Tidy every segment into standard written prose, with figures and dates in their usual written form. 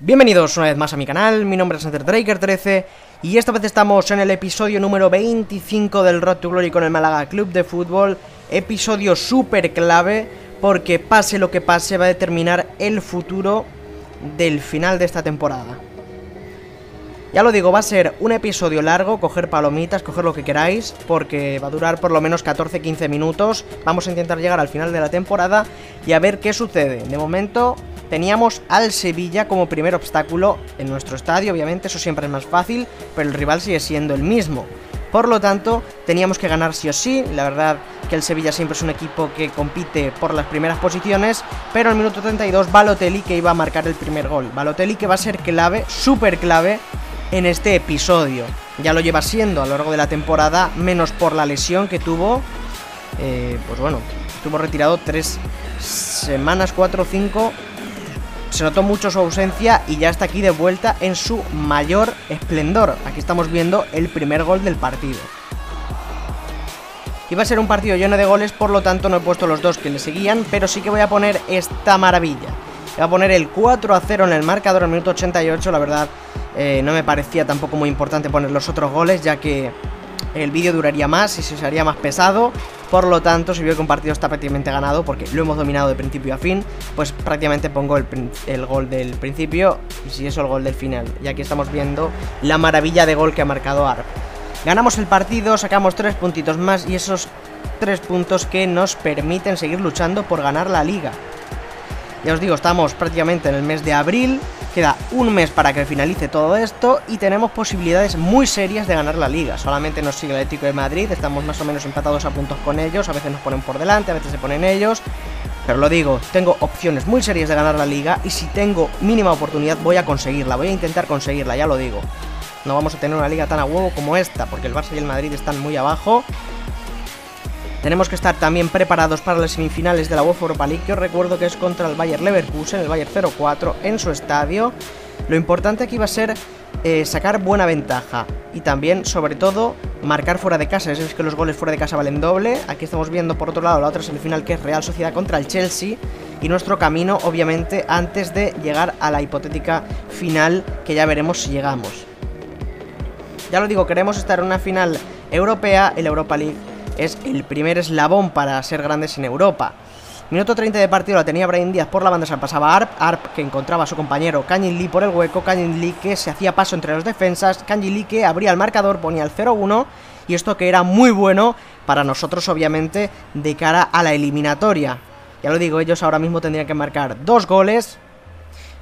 Bienvenidos una vez más a mi canal, mi nombre es NetherDraker13 y esta vez estamos en el episodio número 25 del Road to Glory con el Málaga Club de Fútbol. Episodio súper clave porque pase lo que pase va a determinar el futuro del final de esta temporada. Ya lo digo, va a ser un episodio largo, coger palomitas, coger lo que queráis, porque va a durar por lo menos 14-15 minutos. Vamos a intentar llegar al final de la temporada y a ver qué sucede. De momento teníamos al Sevilla como primer obstáculo en nuestro estadio, obviamente eso siempre es más fácil, pero el rival sigue siendo el mismo. Por lo tanto, teníamos que ganar sí o sí. La verdad que el Sevilla siempre es un equipo que compite por las primeras posiciones, pero al minuto 32 Balotelli que iba a marcar el primer gol. Balotelli que va a ser clave, súper clave en este episodio. Ya lo lleva siendo a lo largo de la temporada, menos por la lesión que tuvo. Pues bueno, estuvo retirado 3 semanas, 4 o 5. Se notó mucho su ausencia y ya está aquí de vuelta en su mayor esplendor. Aquí estamos viendo el primer gol del partido. Iba a ser un partido lleno de goles, por lo tanto no he puesto los dos que le seguían, pero sí que voy a poner esta maravilla. Voy a poner el 4-0 en el marcador al minuto 88, la verdad. No me parecía tampoco muy importante poner los otros goles, ya que el vídeo duraría más y se haría más pesado. Por lo tanto, si veo que un partido está prácticamente ganado, porque lo hemos dominado de principio a fin, pues prácticamente pongo el gol del principio y si eso el gol del final. Y aquí estamos viendo la maravilla de gol que ha marcado Arp. Ganamos el partido, sacamos 3 puntitos más y esos 3 puntos que nos permiten seguir luchando por ganar la liga. Ya os digo, estamos prácticamente en el mes de abril. Queda un mes para que finalice todo esto y tenemos posibilidades muy serias de ganar la liga. Solamente nos sigue el Atlético de Madrid, estamos más o menos empatados a puntos con ellos, a veces nos ponen por delante, a veces se ponen ellos. Pero lo digo, tengo opciones muy serias de ganar la liga y si tengo mínima oportunidad voy a conseguirla, voy a intentar conseguirla, ya lo digo. No vamos a tener una liga tan a huevo como esta, porque el Barça y el Madrid están muy abajo. Tenemos que estar también preparados para las semifinales de la UEFA Europa League, que os recuerdo que es contra el Bayern Leverkusen, el Bayern 0-4 en su estadio. Lo importante aquí va a ser sacar buena ventaja y también, sobre todo, marcar fuera de casa. Es que los goles fuera de casa valen doble. Aquí estamos viendo, por otro lado, la otra semifinal que es Real Sociedad contra el Chelsea y nuestro camino, obviamente, antes de llegar a la hipotética final que ya veremos si llegamos. Ya lo digo, queremos estar en una final europea, el Europa League es el primer eslabón para ser grandes en Europa. Minuto 30 de partido, la tenía Brahim Díaz por la banda, se pasaba Arp que encontraba a su compañero Kang-in Lee por el hueco, Kang-in Lee que se hacía paso entre los defensas, Kang-in Lee que abría el marcador, ponía el 0-1 y esto que era muy bueno para nosotros obviamente de cara a la eliminatoria. Ya lo digo, ellos ahora mismo tendrían que marcar 2 goles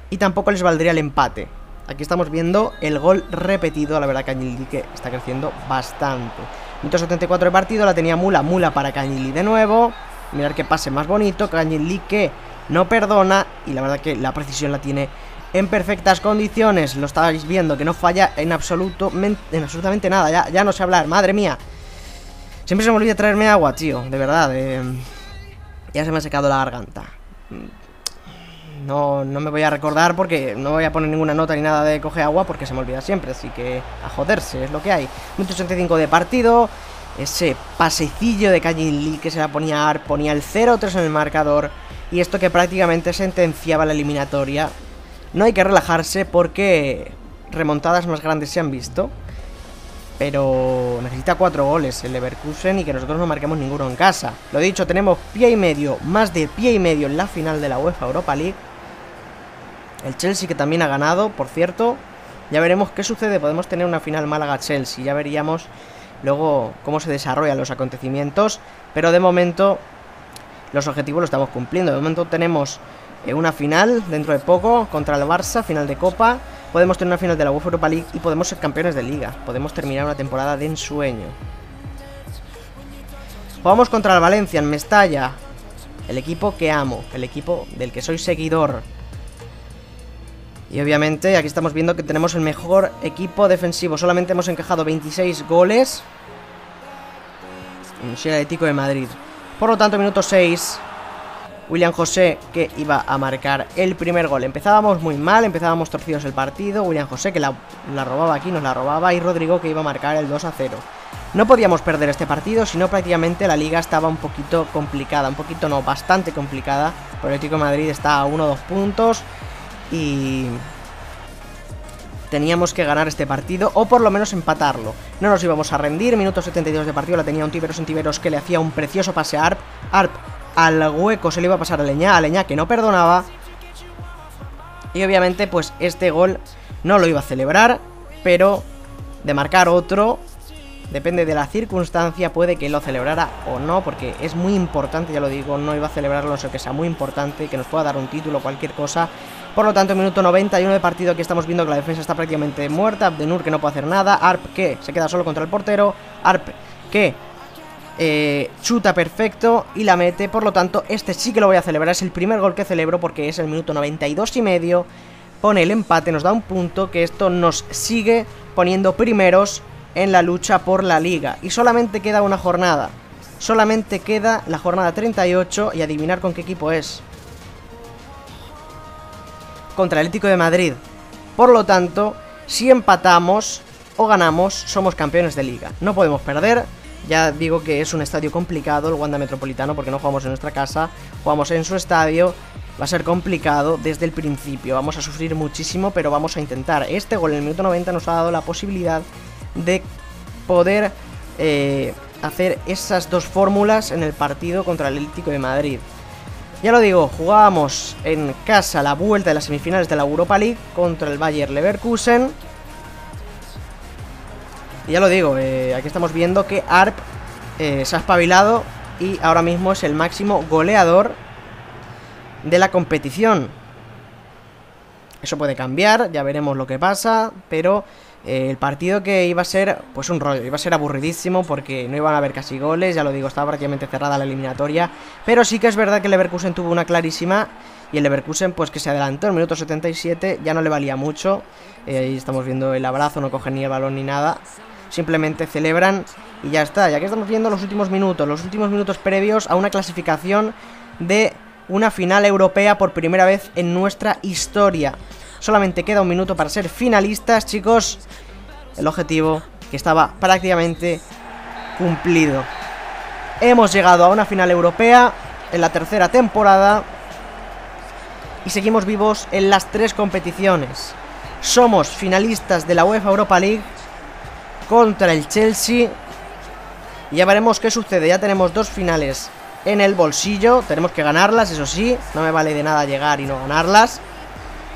y tampoco les valdría el empate. Aquí estamos viendo el gol repetido, la verdad Cañili que está creciendo bastante. 174 de partido, la tenía Mula para Cañili de nuevo. Mirad que pase más bonito, Cañili que no perdona y la verdad que la precisión la tiene en perfectas condiciones. Lo estáis viendo que no falla en absoluto, en absolutamente nada, ya no sé hablar, madre mía. Siempre se me olvida traerme agua, tío, de verdad. Ya se me ha secado la garganta. No me voy a recordar porque no voy a poner ninguna nota ni nada de coger agua porque se me olvida siempre, así que a joderse, es lo que hay. 185 de partido, ese pasecillo de Cañili que se la ponía Arp, ponía el 0-3 en el marcador y esto que prácticamente sentenciaba la eliminatoria. No hay que relajarse porque remontadas más grandes se han visto, pero necesita 4 goles el Leverkusen y que nosotros no marquemos ninguno en casa. Lo dicho, tenemos pie y medio, más de pie y medio en la final de la UEFA Europa League. El Chelsea que también ha ganado, por cierto. Ya veremos qué sucede, podemos tener una final Málaga-Chelsea. Ya veríamos luego cómo se desarrollan los acontecimientos. Pero de momento los objetivos los estamos cumpliendo. De momento tenemos una final dentro de poco contra el Barça, final de Copa. Podemos tener una final de la UEFA Europa League y podemos ser campeones de Liga. Podemos terminar una temporada de ensueño. Jugamos contra el Valencia en Mestalla. El equipo que amo, el equipo del que soy seguidor. Y obviamente aquí estamos viendo que tenemos el mejor equipo defensivo. Solamente hemos encajado 26 goles. El Atlético de Madrid. Por lo tanto, minuto 6. William José que iba a marcar el primer gol. Empezábamos muy mal, empezábamos torcidos el partido. William José que la robaba aquí, nos la robaba. Y Rodrigo que iba a marcar el 2-0. No podíamos perder este partido, sino prácticamente la liga estaba un poquito complicada. Un poquito no, bastante complicada. El Atlético de Madrid está a 1 o 2 puntos. Y Teníamos que ganar este partido o por lo menos empatarlo. No nos íbamos a rendir. Minuto 72 de partido, la tenía un Tiveros que le hacía un precioso pase a Arp. Arp al hueco, se le iba a pasar a Leña. A Leña que no perdonaba. Y obviamente pues este gol no lo iba a celebrar, pero de marcar otro, depende de la circunstancia, puede que lo celebrara o no, porque es muy importante, ya lo digo, no iba a celebrarlo, no sé, que sea muy importante, que nos pueda dar un título, cualquier cosa. Por lo tanto, minuto 91 de partido, aquí estamos viendo que la defensa está prácticamente muerta, De Nur que no puede hacer nada, Arp que se queda solo contra el portero, Arp que chuta perfecto y la mete, por lo tanto, este sí que lo voy a celebrar, es el primer gol que celebro porque es el minuto 92 y medio, pone el empate, nos da un punto, que esto nos sigue poniendo primeros en la lucha por la liga. Y solamente queda una jornada. Solamente queda la jornada 38. Y adivinar con qué equipo es. Contra el Atlético de Madrid. Por lo tanto, si empatamos o ganamos, somos campeones de liga. No podemos perder. Ya digo que es un estadio complicado el Wanda Metropolitano, porque no jugamos en nuestra casa, jugamos en su estadio. Va a ser complicado desde el principio. Vamos a sufrir muchísimo, pero vamos a intentar. Este gol en el minuto 90 nos ha dado la posibilidad de poder hacer esas dos fórmulas en el partido contra el Atlético de Madrid. Ya lo digo, jugábamos en casa la vuelta de las semifinales de la Europa League contra el Bayern Leverkusen. Y ya lo digo, aquí estamos viendo que Arp se ha espabilado y ahora mismo es el máximo goleador de la competición. Eso puede cambiar, ya veremos lo que pasa, pero el partido que iba a ser, pues un rollo, iba a ser aburridísimo porque no iban a haber casi goles, ya lo digo, estaba prácticamente cerrada la eliminatoria, pero sí que es verdad que el Leverkusen tuvo una clarísima y el Leverkusen pues que se adelantó en el minuto 77, ya no le valía mucho, ahí estamos viendo el abrazo, no cogen ni el balón ni nada, simplemente celebran y ya está, ya que estamos viendo los últimos minutos previos a una clasificación de una final europea por primera vez en nuestra historia. Solamente queda un minuto para ser finalistas, chicos. El objetivo que estaba prácticamente cumplido. Hemos llegado a una final europea en la tercera temporada y seguimos vivos en las tres competiciones. Somos finalistas de la UEFA Europa League contra el Chelsea y ya veremos qué sucede. Ya tenemos dos finales en el bolsillo, tenemos que ganarlas, eso sí. No me vale de nada llegar y no ganarlas,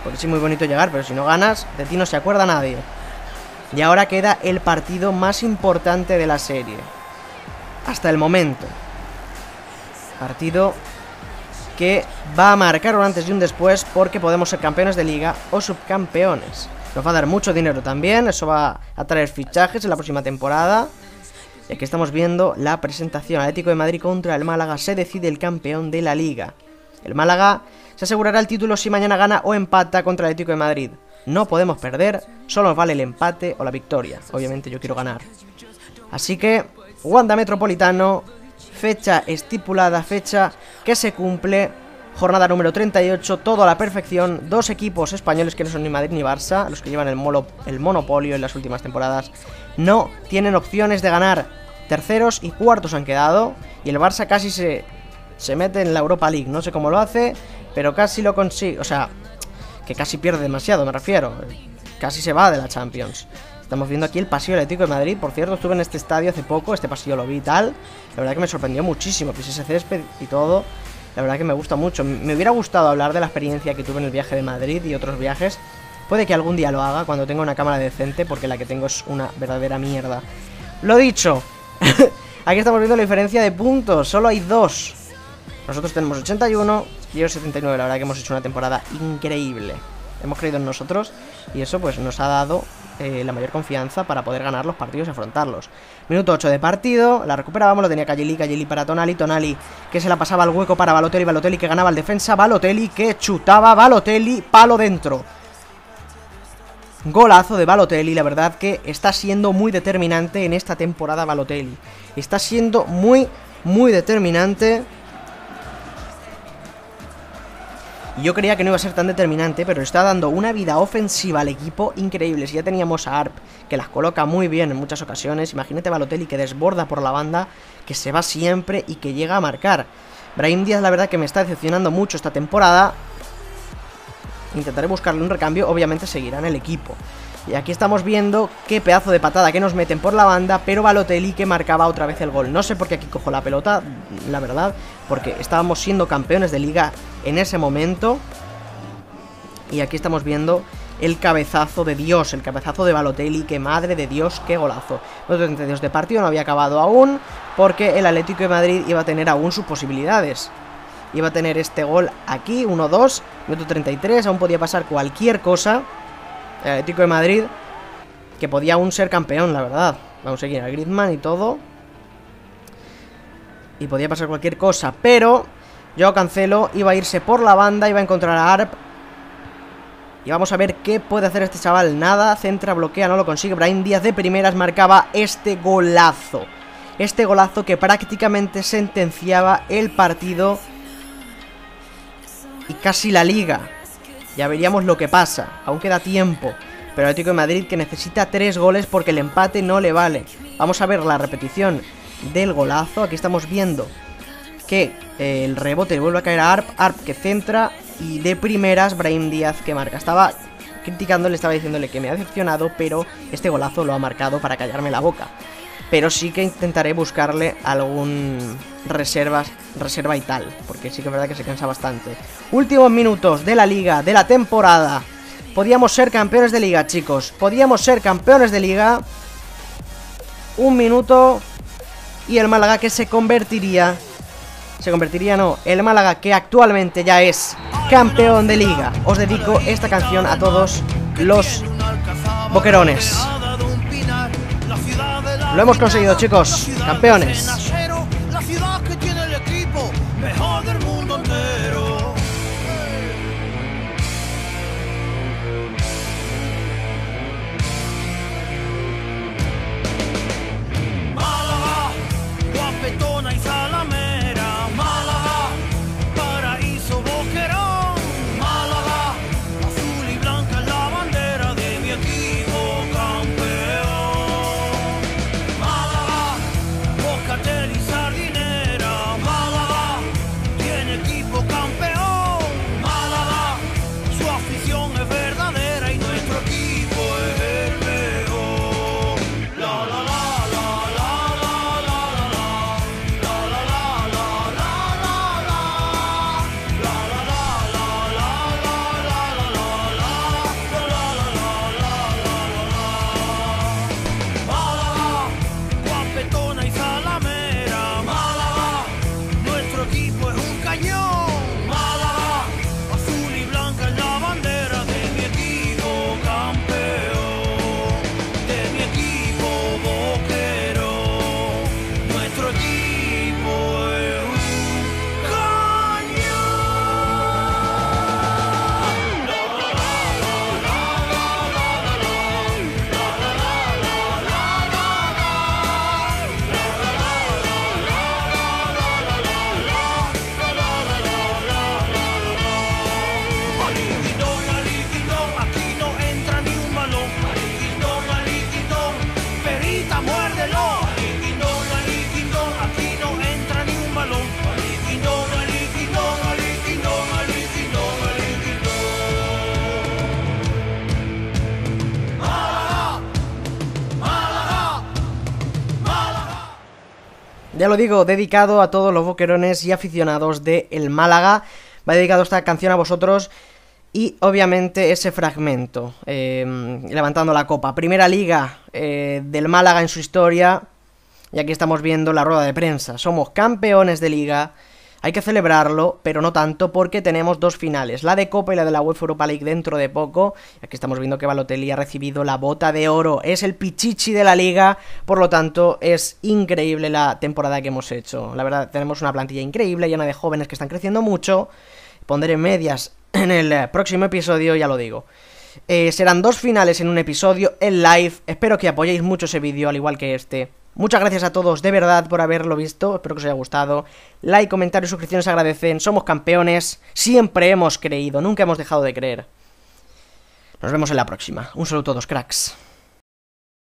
porque sí, muy bonito llegar, pero si no ganas, de ti no se acuerda nadie. Y ahora queda el partido más importante de la serie. Hasta el momento. Partido que va a marcar un antes y un después, porque podemos ser campeones de liga o subcampeones. Nos va a dar mucho dinero también, eso va a traer fichajes en la próxima temporada. Y aquí estamos viendo la presentación. Atlético de Madrid contra el Málaga, se decide el campeón de la liga. El Málaga se asegurará el título si mañana gana o empata contra el Atlético de Madrid. No podemos perder, solo nos vale el empate o la victoria. Obviamente yo quiero ganar. Así que, Wanda Metropolitano, fecha estipulada, fecha que se cumple. Jornada número 38, todo a la perfección. Dos equipos españoles que no son ni Madrid ni Barça, los que llevan el monopolio en las últimas temporadas, no tienen opciones de ganar. Terceros y cuartos han quedado y el Barça casi se mete en la Europa League, no sé cómo lo hace, pero casi lo consigue, o sea, que casi pierde demasiado, me refiero, casi se va de la Champions. Estamos viendo aquí el pasillo Atlético de Madrid, por cierto, estuve en este estadio hace poco, este pasillo lo vi y tal, la verdad que me sorprendió muchísimo, pues ese césped y todo, la verdad que me gusta mucho, me hubiera gustado hablar de la experiencia que tuve en el viaje de Madrid y otros viajes, puede que algún día lo haga cuando tenga una cámara decente, porque la que tengo es una verdadera mierda. Lo dicho, aquí estamos viendo la diferencia de puntos, solo hay dos. Nosotros tenemos 81 y ellos 79, la verdad que hemos hecho una temporada increíble. Hemos creído en nosotros y eso pues nos ha dado la mayor confianza para poder ganar los partidos y afrontarlos. Minuto 8 de partido, la recuperábamos, lo tenía Cañili, Cañili para Tonali, Tonali que se la pasaba al hueco para Balotelli, Balotelli que ganaba el defensa, Balotelli que chutaba, Balotelli, palo dentro. Golazo de Balotelli, la verdad que está siendo muy determinante en esta temporada Balotelli. Está siendo muy determinante. Yo creía que no iba a ser tan determinante, pero está dando una vida ofensiva al equipo increíble. Si ya teníamos a Arp, que las coloca muy bien en muchas ocasiones, imagínate Balotelli que desborda por la banda, que se va siempre y que llega a marcar. Brahim Díaz, la verdad que me está decepcionando mucho esta temporada. Intentaré buscarle un recambio, obviamente seguirá en el equipo. Y aquí estamos viendo qué pedazo de patada que nos meten por la banda, pero Balotelli que marcaba otra vez el gol. No sé por qué aquí cojo la pelota, la verdad, porque estábamos siendo campeones de liga en ese momento. Y aquí estamos viendo el cabezazo de Dios, el cabezazo de Balotelli, que madre de Dios, qué golazo. Los 32 de partido no había acabado aún, porque el Atlético de Madrid iba a tener aún sus posibilidades. Iba a tener este gol aquí, 1-2, minuto 33, aún podía pasar cualquier cosa. El Atlético de Madrid, que podía aún ser campeón, la verdad. Vamos a seguir a Griezmann y todo. Y podía pasar cualquier cosa, pero yo Cancelo iba a irse por la banda, iba a encontrar a Arp. Y vamos a ver qué puede hacer este chaval. Nada, centra, bloquea, no lo consigue. Brahim Díaz de primeras marcaba este golazo. Este golazo que prácticamente sentenciaba el partido y casi la liga. Ya veríamos lo que pasa. Aún queda tiempo. Pero el Atlético de Madrid que necesita 3 goles porque el empate no le vale. Vamos a ver la repetición del golazo. Aquí estamos viendo que el rebote vuelve a caer a Arp. Arp que centra. Y de primeras, Brahim Díaz que marca. Estaba criticándole, estaba diciéndole que me ha decepcionado, pero este golazo lo ha marcado para callarme la boca. Pero sí que intentaré buscarle algún reserva y tal, porque sí que es verdad que se cansa bastante. Últimos minutos de la liga, de la temporada. Podíamos ser campeones de liga, chicos. Podíamos ser campeones de liga. Un minuto. Y el Málaga que el Málaga que actualmente ya es campeón de liga. Os dedico esta canción a todos los boquerones. Lo hemos conseguido, chicos, campeones. La ciudad que tiene el equipo mejor del mundo entero. Málaga, guapetona y salame. Ya lo digo, dedicado a todos los boquerones y aficionados de el Málaga. Va dedicado esta canción a vosotros y obviamente ese fragmento, levantando la copa. Primera liga del Málaga en su historia. Y aquí estamos viendo la rueda de prensa. Somos campeones de liga, hay que celebrarlo, pero no tanto porque tenemos 2 finales. La de Copa y la de la UEFA Europa League dentro de poco. Aquí estamos viendo que Balotelli ha recibido la bota de oro. Es el pichichi de la liga, por lo tanto es increíble la temporada que hemos hecho. La verdad, tenemos una plantilla increíble, llena de jóvenes que están creciendo mucho. Pondré medias en el próximo episodio, ya lo digo. Serán 2 finales en un episodio en live. Espero que apoyéis mucho ese vídeo, al igual que este. Muchas gracias a todos de verdad por haberlo visto. Espero que os haya gustado. Like, comentarios, suscripciones se agradecen. Somos campeones. Siempre hemos creído. Nunca hemos dejado de creer. Nos vemos en la próxima. Un saludo a todos, cracks.